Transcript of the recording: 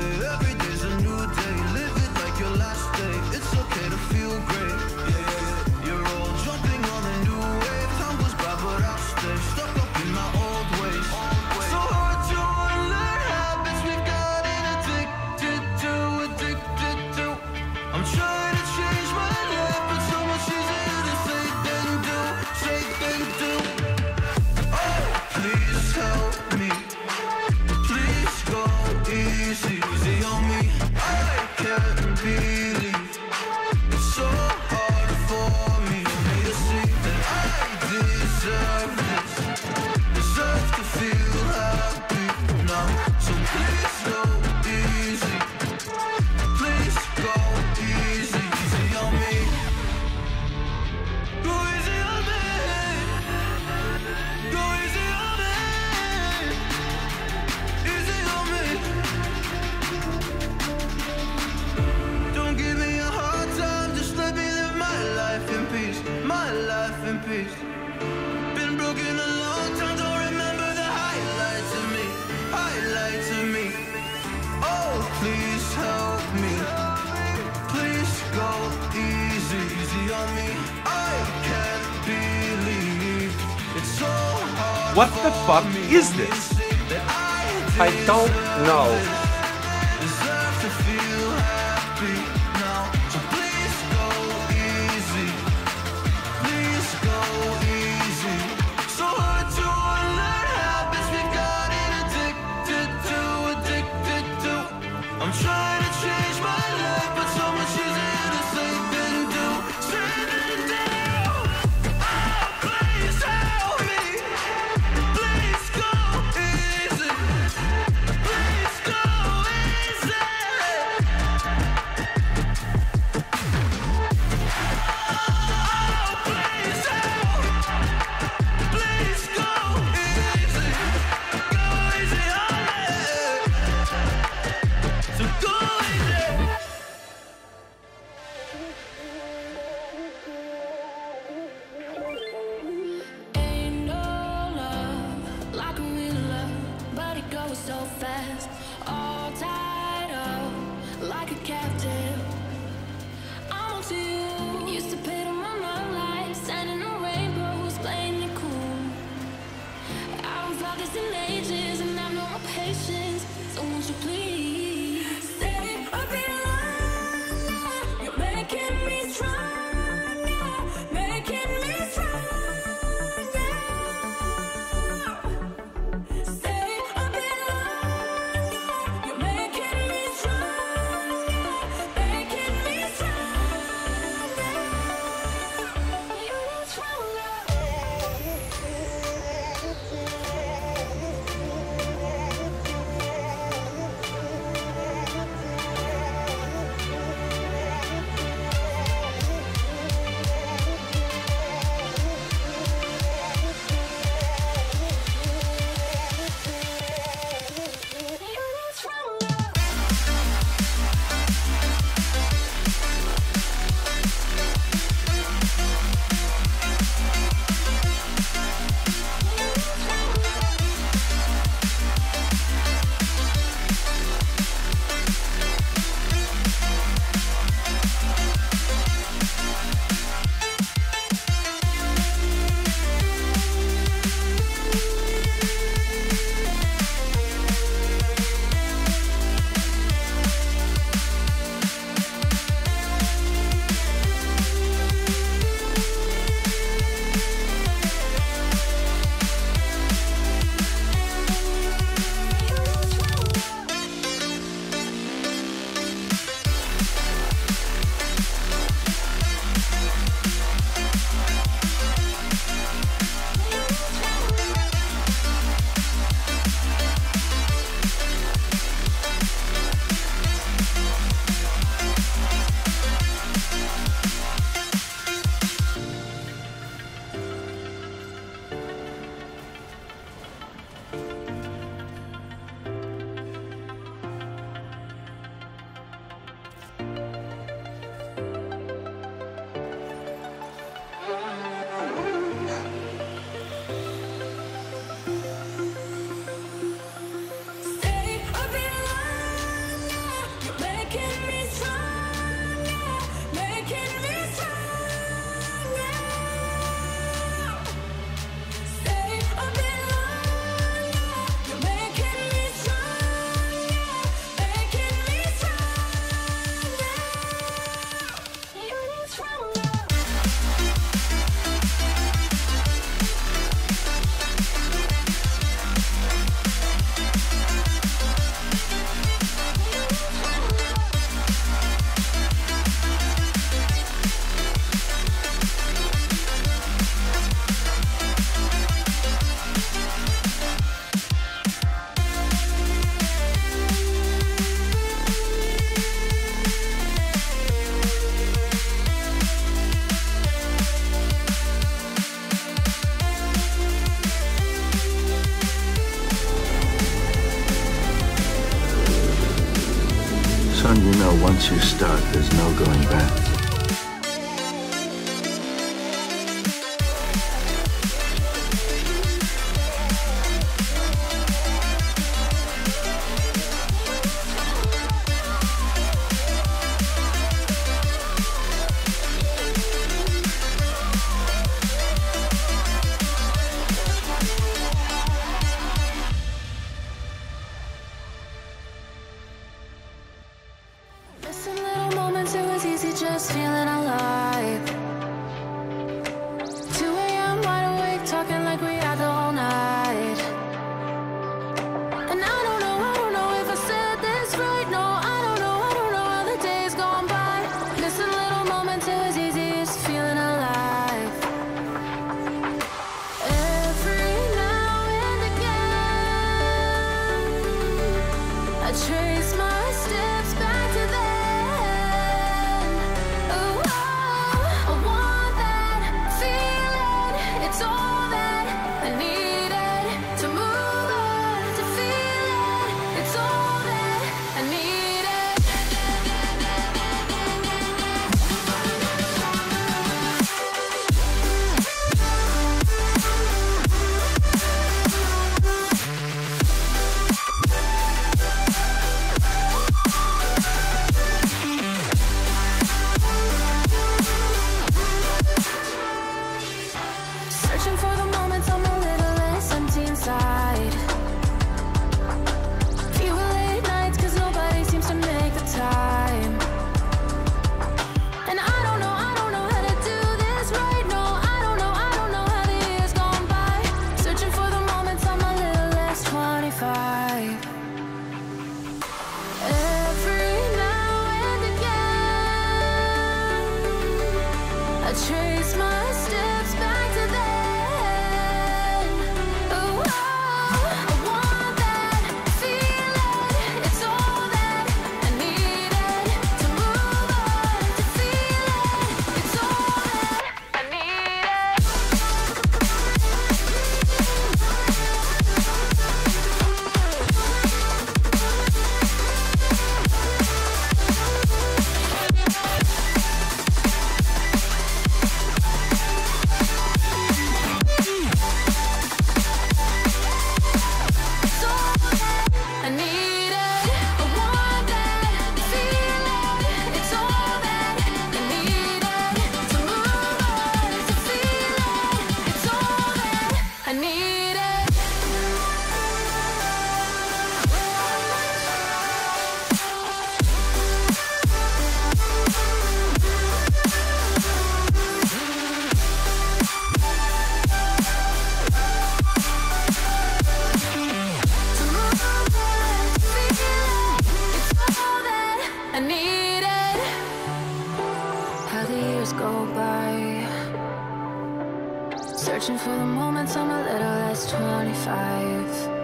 Every day's a new day, live it like your last day. It's okay to feel great, yeah. You're all jumping on a new wave. Time goes by but I'll stay stuck up in my old ways. So hard to unlearn habits we've gotten addicted to, I'm trying to change my life, but so much easier to say than do, Oh, please help me, please go easy, on me. I can't believe it's so hard for me to see that I deserve this, deserve to feel happy now. So please go easy, please go easy, on me. Go easy on me, go easy on me, easy on me. Don't give me a hard time, just let me live my life in peace, Been broken a long time, don't remember the highlights of me, Oh, please help me, please go easy, on me. I can't believe it's so hard. What the fuck is this? I don't know. Deserve to feel happy now. So please go easy. Please go easy. So hard to unlearn habits we got addicted to, I'm trying to change my life, but so much easier to say than do, Oh, please help me. Please go easy. Please go easy. Oh, please help. Please go easy. Go easy on me. So go Son, you know once you start, there's no going back. Just feeling alive. 2 a.m. wide awake, talking like we had the whole night. And I don't know if I said this right. No, I don't know how the day's gone by. Missing little moments, it was easy as feeling alive. Every now and again, I trace my steps back to them. Trace my steps back to then. Oh, I want that feeling. It's all that I needed to move on. To feel it. It's all that I needed. Go by, searching for the moments I'm a little less 25.